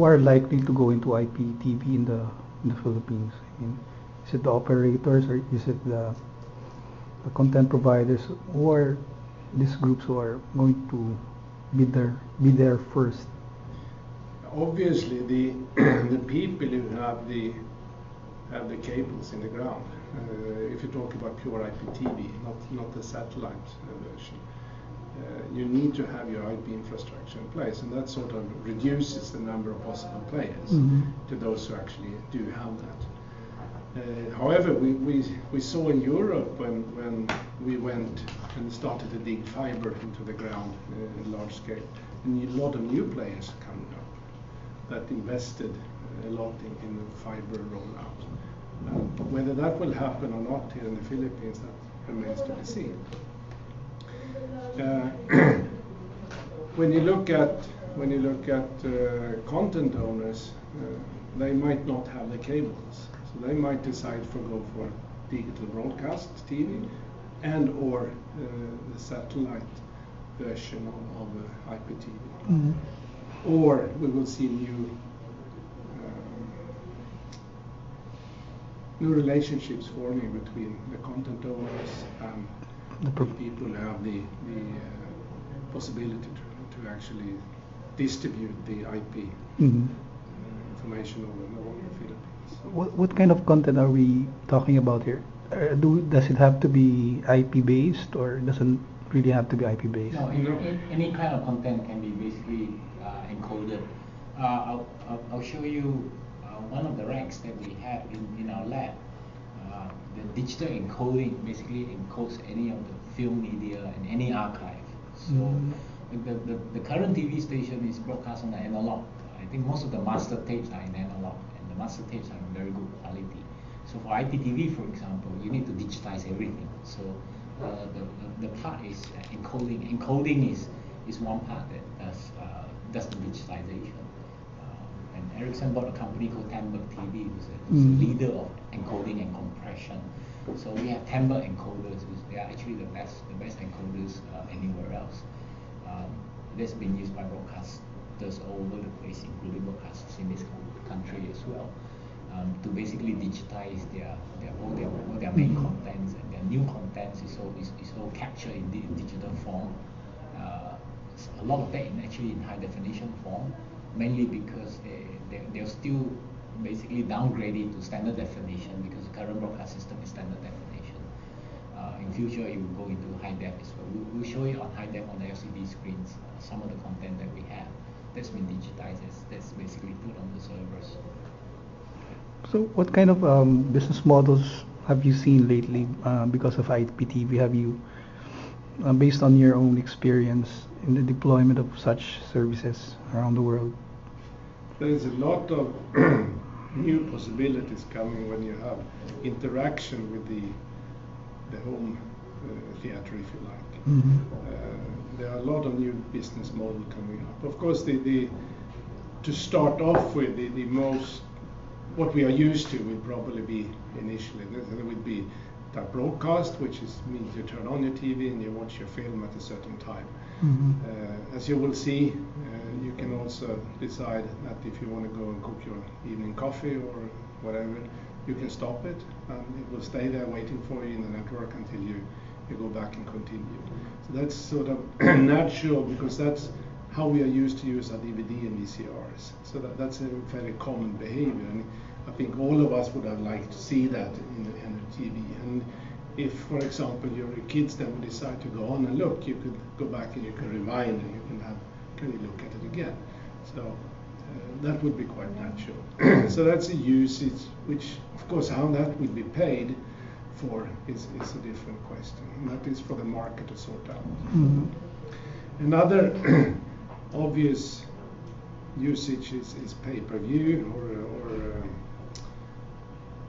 who are likely to go into IPTV in the Philippines? I mean, is it the operators, or is it the content providers, or these groups who are going to be there first? Obviously, the people who have the cables in the ground. If you talk about pure IPTV, not the satellite version, you need to have your IP infrastructure in place, and that sort of reduces the number of possible players to those who actually do have that. However, we saw in Europe when we went and started to dig fiber into the ground in large scale, and a lot of new players coming up that invested a lot in the fiber rollout. Whether that will happen or not here in the Philippines, that remains to be seen. When you look at content owners, they might not have the cables, so they might decide to go for digital broadcast TV and/or the satellite version of IPTV. Mm-hmm. Or we will see new relationships forming between the content owners and the people who have the possibility to actually distribute the IP information over the Philippines. What kind of content are we talking about here? Does it have to be IP based, or doesn't really have to be IP based? No, any kind of content can be basically encoded. I'll show you one of the racks that we have in our lab. The digital encoding basically encodes any of the film media and any archive. So the current TV station is broadcast on the analog. I think most of the master tapes are in analog, and the master tapes are in very good quality. So for IPTV, for example, you need to digitize everything. So the part is encoding. Encoding is one part that does the digitization. And Ericsson bought a company called Timber TV, who's a leader of encoding and compression. So we have Timber encoders, which they are actually the best encoders anywhere else. That's been used by broadcasters all over the place, including broadcasters in this country as well, to basically digitize all their main contents, and their new contents is all captured in digital form. A lot of that actually in high definition form, mainly because they're still basically downgraded to standard definition, because the current broadcast system is standard definition. In future, it will go into high def as well. We'll show you on high def on the LCD screens some of the content that we have that's been digitized, that's basically put on the servers. So what kind of business models have you seen lately because of IPTV? Have you, based on your own experience in the deployment of such services around the world? There is a lot of new possibilities coming when you have interaction with the home theater, if you like. There are a lot of new business models coming up. Of course, to start off with, the most what we are used to would probably be initially there would be that broadcast, which means you turn on your TV and you watch your film at a certain time. As you will see, you can also decide that if you want to go and cook your evening coffee or whatever, you can stop it, and it will stay there waiting for you in the network until you go back and continue. So that's sort of natural, because that's how we are used to use our DVD and VCRs. So that's a very common behavior, and I think all of us would have liked to see that in the TV. And if, for example, your kids then decide to go on and look, you could go back and you can rewind and you can you look at it again. So that would be quite natural. So that's a usage, which of course how that will be paid for is a different question. And that is for the market to sort out. Another obvious usage is pay-per-view or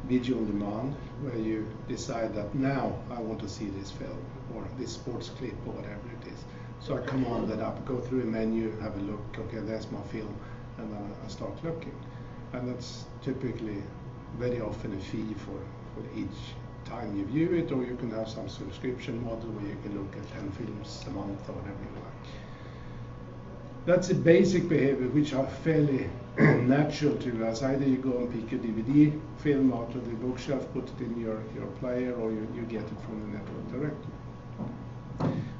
video on demand, where you decide that now I want to see this film or this sports clip or whatever it is. So I command that up, go through a menu, have a look, okay, there's my film, and then I start looking. And that's typically very often a fee for each time you view it, or you can have some subscription model where you can look at 10 films a month or whatever you like. That's a basic behavior which are fairly natural to us. Either you go and pick a DVD film out of the bookshelf, put it in your player, or you get it from the network directly.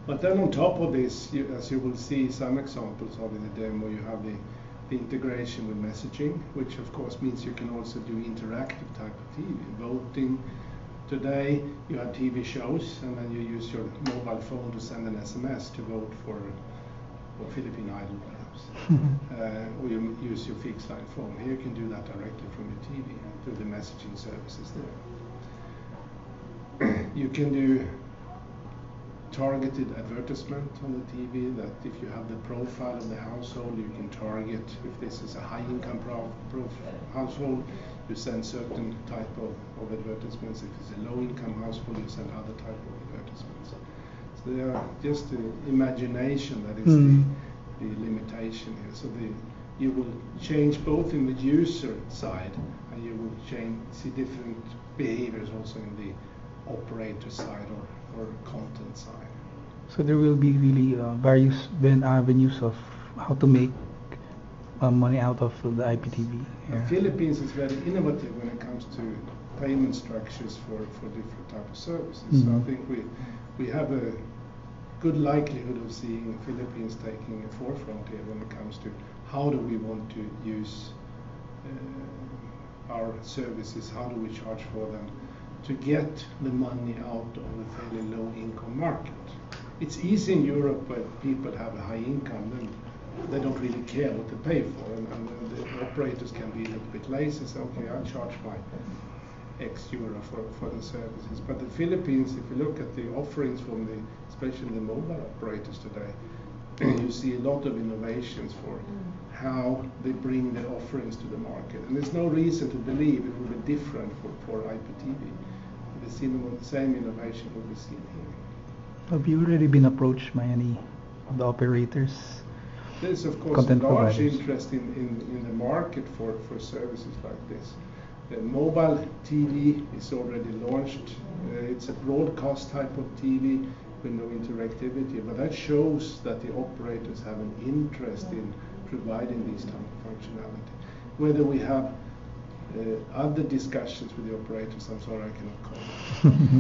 But then on top of this, as you will see some examples of in the demo, you have the integration with messaging, which of course means you can also do interactive type of TV, voting. Today you have TV shows, and then you use your mobile phone to send an SMS to vote for Philippine Idol, perhaps, or you use your fixed line phone. Here you can do that directly from your TV through the messaging services there. You can do targeted advertisement on the TV, that if you have the profile of the household, you can target. If this is a high-income household, you send certain type of advertisements. If it's a low-income household, you send other type of advertisements. They are just the imagination that is the limitation here. So you will change both in the user side, and you will see different behaviors also in the operator side or content side. So there will be really various avenues of how to make money out of the IPTV. Yeah. Philippines is very innovative when it comes to payment structures for different type of services. So I think we have a good likelihood of seeing the Philippines taking a forefront here when it comes to how do we want to use our services, how do we charge for them to get the money out of a fairly low income market. It's easy in Europe where people have a high income, then they don't really care what they pay for, and the operators can be a little bit lazy, so okay, I'll charge my ex-euro for the services. But the Philippines, if you look at the offerings from especially the mobile operators today, you see a lot of innovations for how they bring their offerings to the market. And there's no reason to believe it will be different for IPTV. The same innovation will be seen here. Have you already been approached by any of the operators? There's of course a large interest in the market for services like this. The mobile TV is already launched. It's a broadcast type of TV with no interactivity, but that shows that the operators have an interest in providing these type of functionality. Whether we have other discussions with the operators, I'm sorry, I cannot comment.